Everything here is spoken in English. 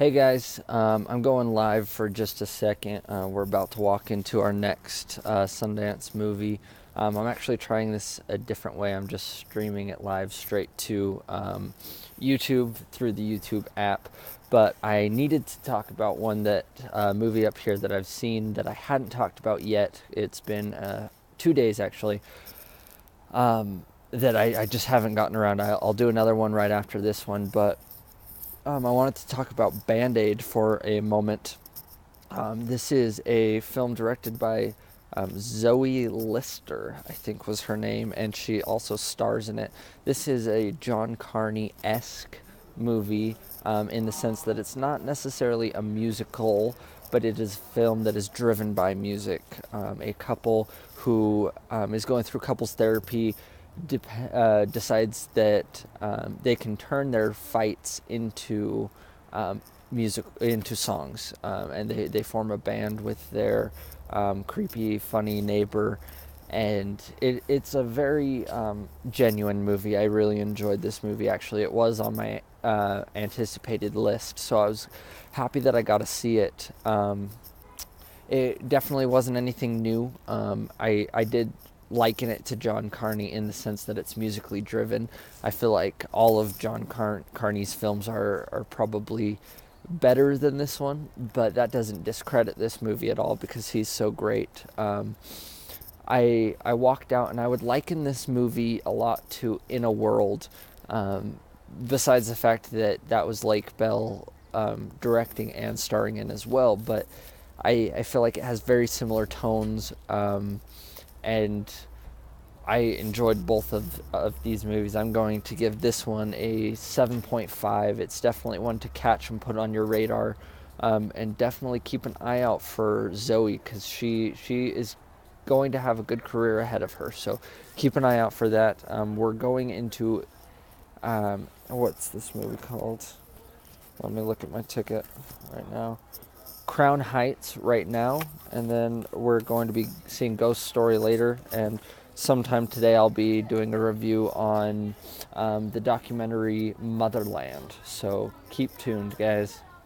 Hey guys, I'm going live for just a second. We're about to walk into our next Sundance movie. I'm actually trying this a different way. I'm just streaming it live straight to YouTube through the YouTube app. But I needed to talk about one that movie up here that I've seen that I hadn't talked about yet. It's been 2 days actually that I just haven't gotten around. I'll do another one right after this one, but I wanted to talk about Band-Aid for a moment. This is a film directed by Zoe Lister, I think was her name, and she also stars in it. This is a John Carney-esque movie in the sense that it's not necessarily a musical, but it is a film that is driven by music. A couple who is going through couples therapy decides that they can turn their fights into music, into songs, and they form a band with their creepy, funny neighbor, and it's a very genuine movie. I really enjoyed this movie. Actually, it was on my anticipated list, so I was happy that I got to see it. It definitely wasn't anything new. I did liken it to John Carney in the sense that it's musically driven. I feel like all of John Carney's films are probably better than this one, but that doesn't discredit this movie at all because he's so great. I walked out and I would liken this movie a lot to In a World, besides the fact that that was Lake Bell directing and starring in as well, but I feel like it has very similar tones. And I enjoyed both of these movies. I'm going to give this one a 7.5. It's definitely one to catch and put on your radar, and definitely keep an eye out for Zoe, because she is going to have a good career ahead of her. So keep an eye out for that. We're going into what's this movie called? Let me look at my ticket right now. Crown Heights right now, and then we're going to be seeing Ghost Story later, and sometime today I'll be doing a review on the documentary Motherland, so keep tuned, guys.